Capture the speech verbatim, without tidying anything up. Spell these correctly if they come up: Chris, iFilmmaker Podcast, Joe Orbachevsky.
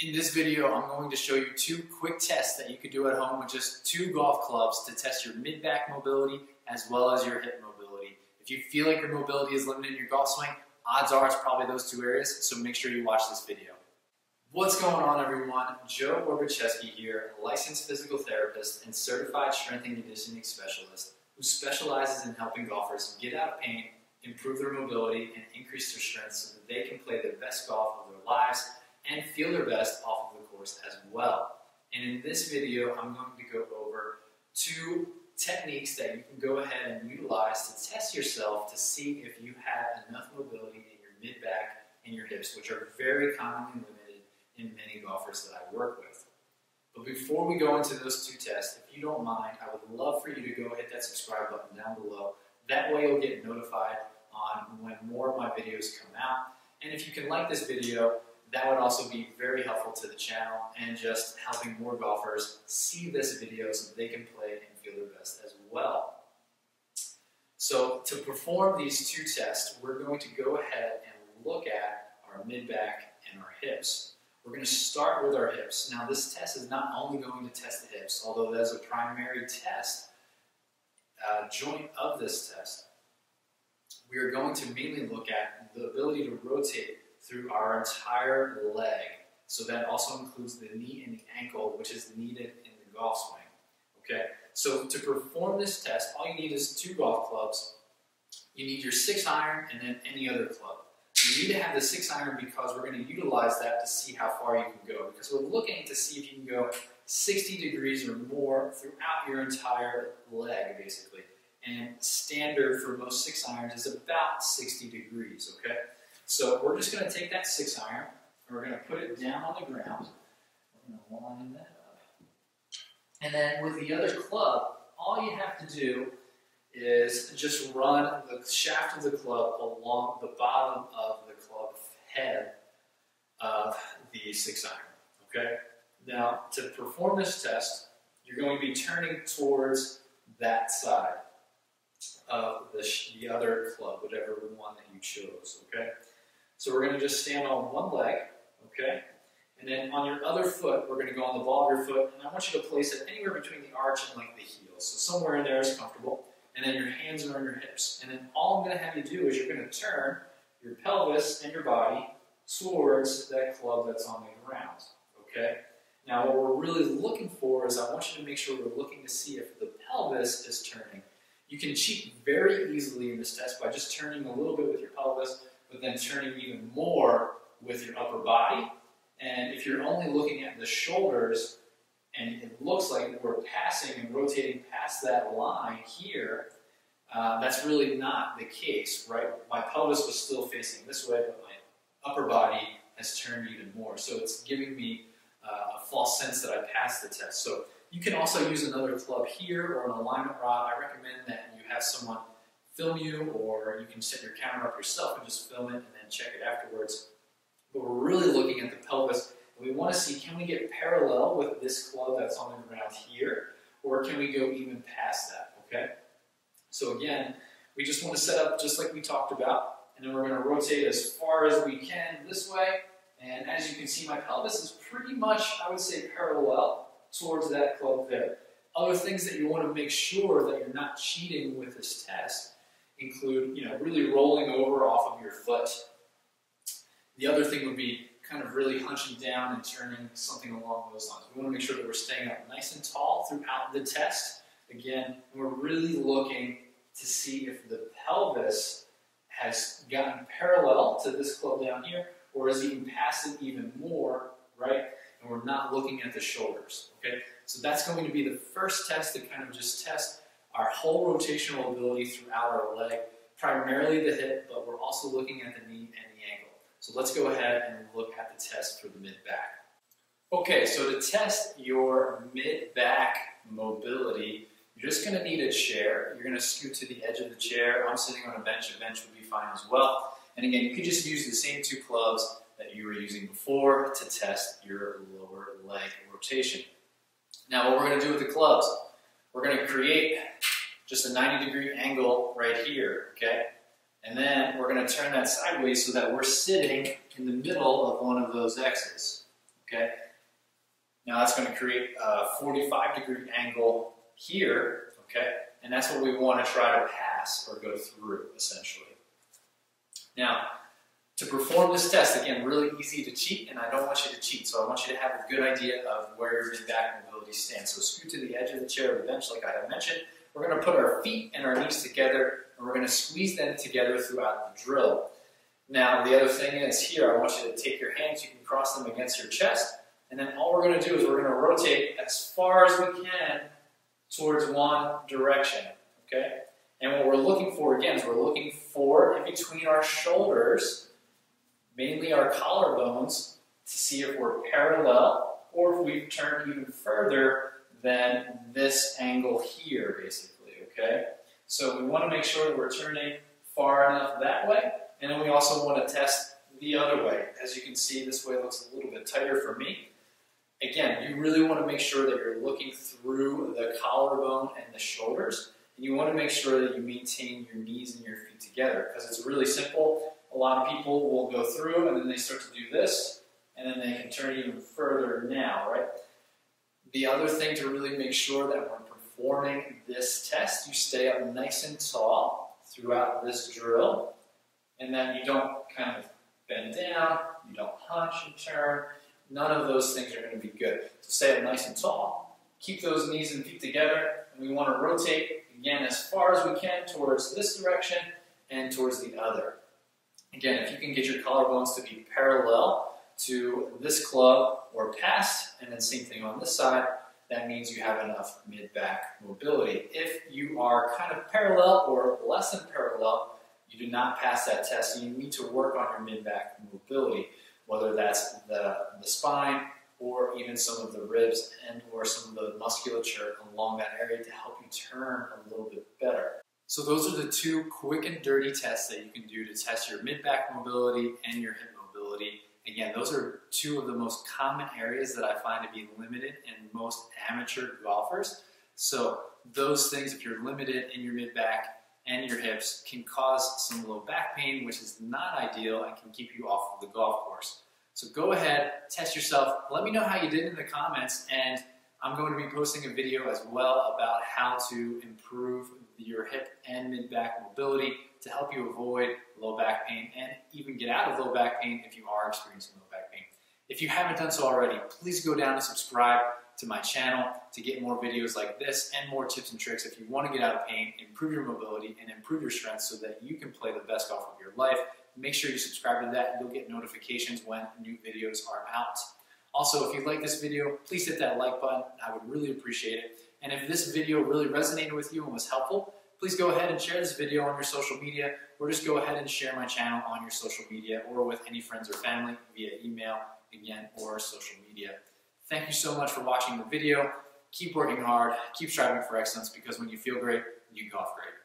In this video, I'm going to show you two quick tests that you could do at home with just two golf clubs to test your mid-back mobility as well as your hip mobility. If you feel like your mobility is limited in your golf swing, odds are it's probably those two areas, so make sure you watch this video. What's going on, everyone? Joe Orbachevsky here, a licensed physical therapist and certified strength and conditioning specialist who specializes in helping golfers get out of pain, improve their mobility, and increase their strength so that they can play the best golf of their lives and feel their best off of the course as well. And in this video, I'm going to go over two techniques that you can go ahead and utilize to test yourself to see if you have enough mobility in your mid-back and your hips, which are very commonly limited in many golfers that I work with. But before we go into those two tests, if you don't mind, I would love for you to go hit that subscribe button down below. That way you'll get notified on when more of my videos come out. And if you can like this video, that would also be very helpful to the channel and just helping more golfers see this video so they can play and feel their best as well. So to perform these two tests, we're going to go ahead and look at our mid-back and our hips. We're going to start with our hips. Now this test is not only going to test the hips, although that is a primary test uh, joint of this test. We are going to mainly look at the ability to rotate through our entire leg. So that also includes the knee and the ankle, which is needed in the golf swing. Okay, so to perform this test, all you need is two golf clubs. You need your six iron and then any other club. You need to have the six iron because we're going to utilize that to see how far you can go, because we're looking to see if you can go sixty degrees or more throughout your entire leg, basically. And standard for most six irons is about sixty degrees, okay? So we're just going to take that six iron, and we're going to put it down on the ground. We're going to line that up. And then with the other club, all you have to do is just run the shaft of the club along the bottom of the club head of the six iron, okay? Now, to perform this test, you're going to be turning towards that side of the, the other club, whatever one that you chose, okay? So we're going to just stand on one leg, okay? And then on your other foot, we're going to go on the ball of your foot, and I want you to place it anywhere between the arch and like the heel. So somewhere in there is comfortable, and then your hands are on your hips. And then all I'm going to have you do is you're going to turn your pelvis and your body towards that club that's on the ground, okay? Now what we're really looking for is I want you to make sure we're looking to see if the pelvis is turning. You can cheat very easily in this test by just turning a little bit with your pelvis, but then turning even more with your upper body. And if you're only looking at the shoulders, and it looks like we're passing and rotating past that line here, uh, that's really not the case, right? My pelvis was still facing this way, but my upper body has turned even more. So it's giving me uh, a false sense that I passed the test. So you can also use another club here or an alignment rod. I recommend that you have someone film you, or you can set your camera up yourself and just film it and then check it afterwards. But we're really looking at the pelvis, and we want to see, can we get parallel with this club that's on the ground here, or can we go even past that, okay? So again, we just want to set up just like we talked about, and then we're going to rotate as far as we can this way, and as you can see, my pelvis is pretty much, I would say, parallel towards that club there. Other things that you want to make sure that you're not cheating with this test include, you know, really rolling over off of your foot. The other thing would be kind of really hunching down and turning something along those lines. We want to make sure that we're staying up nice and tall throughout the test. Again, we're really looking to see if the pelvis has gotten parallel to this club down here, or is even past it even more, right? And we're not looking at the shoulders, okay? So that's going to be the first test to kind of just test our whole rotational ability throughout our leg, primarily the hip, but we're also looking at the knee and the ankle. So let's go ahead and look at the test for the mid-back. Okay, so to test your mid-back mobility, you're just gonna need a chair. You're gonna scoot to the edge of the chair. I'm sitting on a bench. A bench would be fine as well. And again, you could just use the same two clubs that you were using before to test your lower leg rotation. Now what we're going to do with the clubs, we're going to create just a ninety degree angle right here, okay? And then we're going to turn that sideways so that we're sitting in the middle of one of those X's, okay? Now that's going to create a forty-five degree angle here, okay? And that's what we want to try to pass or go through, essentially. Now, to perform this test, again, really easy to cheat, and I don't want you to cheat, so I want you to have a good idea of where your back mobility stands. So scoot to the edge of the chair or the bench, like I have mentioned. We're going to put our feet and our knees together, and we're going to squeeze them together throughout the drill. Now, the other thing is here, I want you to take your hands, you can cross them against your chest, and then all we're going to do is we're going to rotate as far as we can towards one direction, okay? And what we're looking for, again, is we're looking for in between our shoulders, mainly our collarbones, to see if we're parallel or if we've turned even further than this angle here, basically, okay? So we want to make sure that we're turning far enough that way, and then we also want to test the other way. As you can see, this way looks a little bit tighter for me. Again, you really want to make sure that you're looking through the collarbone and the shoulders, and you want to make sure that you maintain your knees and your feet together, because it's really simple. A lot of people will go through and then they start to do this, and then they can turn even further now, right? The other thing to really make sure that when performing this test, you stay up nice and tall throughout this drill, and that you don't kind of bend down, you don't hunch and turn. None of those things are going to be good. So stay up nice and tall, keep those knees and feet together, and we want to rotate, again, as far as we can towards this direction and towards the other. Again, if you can get your collarbones to be parallel to this club or past, and then same thing on this side, that means you have enough mid-back mobility. If you are kind of parallel or less than parallel, you do not pass that test, and you need to work on your mid-back mobility, whether that's the, the spine or even some of the ribs and or some of the musculature along that area to help you turn a little bit better. So those are the two quick and dirty tests that you can do to test your mid-back mobility and your hip mobility. Again, those are two of the most common areas that I find to be limited in most amateur golfers. So those things, if you're limited in your mid-back and your hips, can cause some low back pain, which is not ideal and can keep you off of the golf course. So go ahead, test yourself. Let me know how you did in the comments, and I'm going to be posting a video as well about how to improve your hip and mid-back mobility to help you avoid low back pain and even get out of low back pain if you are experiencing low back pain. If you haven't done so already, please go down and subscribe to my channel to get more videos like this and more tips and tricks if you want to get out of pain, improve your mobility, and improve your strength so that you can play the best golf of your life. Make sure you subscribe to that. You'll get notifications when new videos are out. Also, if you like this video, please hit that like button. I would really appreciate it. And if this video really resonated with you and was helpful, please go ahead and share this video on your social media, or just go ahead and share my channel on your social media or with any friends or family via email, again, or social media. Thank you so much for watching the video. Keep working hard, keep striving for excellence, because when you feel great, you golf great.